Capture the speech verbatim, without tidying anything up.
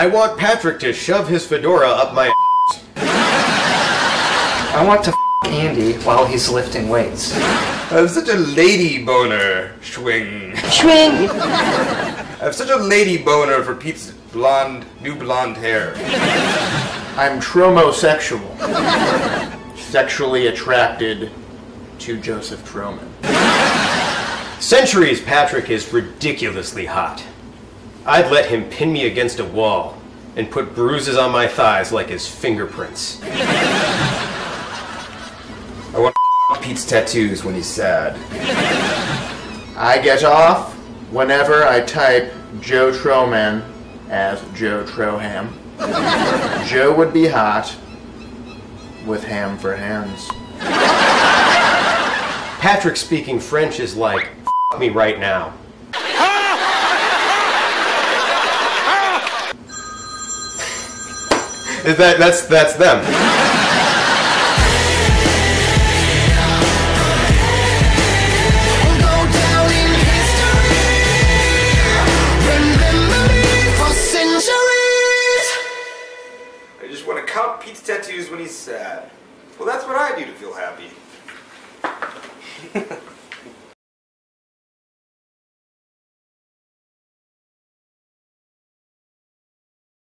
I want Patrick to shove his fedora up my ass. I want to f Andy while he's lifting weights. I have such a lady boner, swing. Swing. I have such a lady boner for Pete's blonde, new blonde hair. I'm Trohmosexual. Sexually attracted to Joseph Trohman. Centuries Patrick is ridiculously hot. I'd let him pin me against a wall and put bruises on my thighs like his fingerprints. I want to f Pete's tattoos when he's sad. I get off whenever I type Joe Trohman as Joe Troham. Joe would be hot with ham for hands. Patrick speaking French is like, f me right now. that, that's, that's them. Pete's tattoos when he's sad. Well, that's what I do to feel happy.